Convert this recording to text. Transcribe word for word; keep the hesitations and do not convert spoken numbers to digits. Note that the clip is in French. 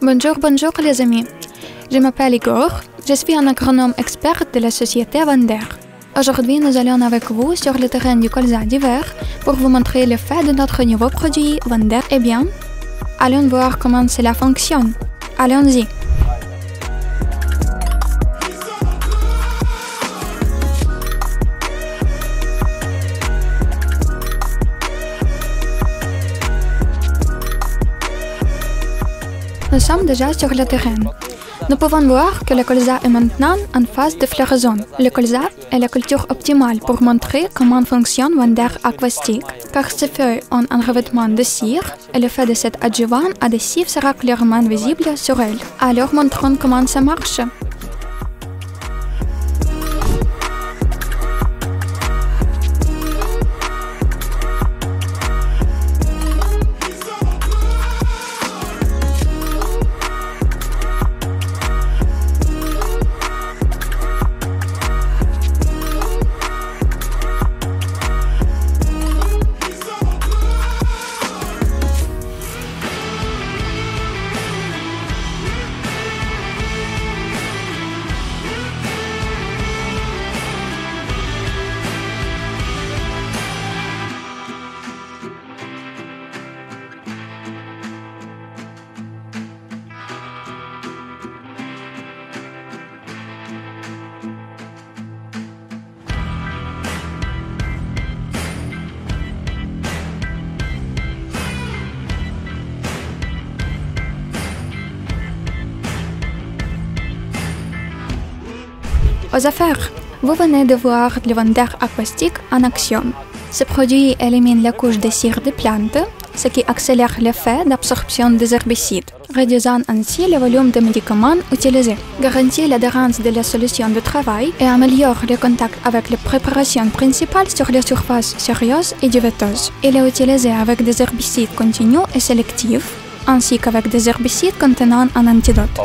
Bonjour, bonjour les amis. Je m'appelle Igor, je suis un agronome expert de la société Wonder. Aujourd'hui, nous allons avec vous sur le terrain du colza d'hiver pour vous montrer le fait de notre nouveau produit Wonder. Eh bien, allons voir comment cela fonctionne. Allons-y. Nous sommes déjà sur le terrain. Nous pouvons voir que le colza est maintenant en phase de floraison. Le colza est la culture optimale pour montrer comment fonctionne Wonder Aqua Stick, car ses feuilles ont un revêtement de cire et le fait de cet adjuvant adhésif sera clairement visible sur elle. Alors montrons comment ça marche. Aux affaires, vous venez de voir le Wonder Aqua Stick en action. Ce produit élimine la couche de cire des plantes, ce qui accélère l'effet d'absorption des herbicides, réduisant ainsi le volume de médicaments utilisés, garantit l'adhérence de la solution de travail et améliore le contact avec les préparations principales sur les surfaces sérieuses et duveteuses. Il est utilisé avec des herbicides continus et sélectifs, ainsi qu'avec des herbicides contenant un antidote.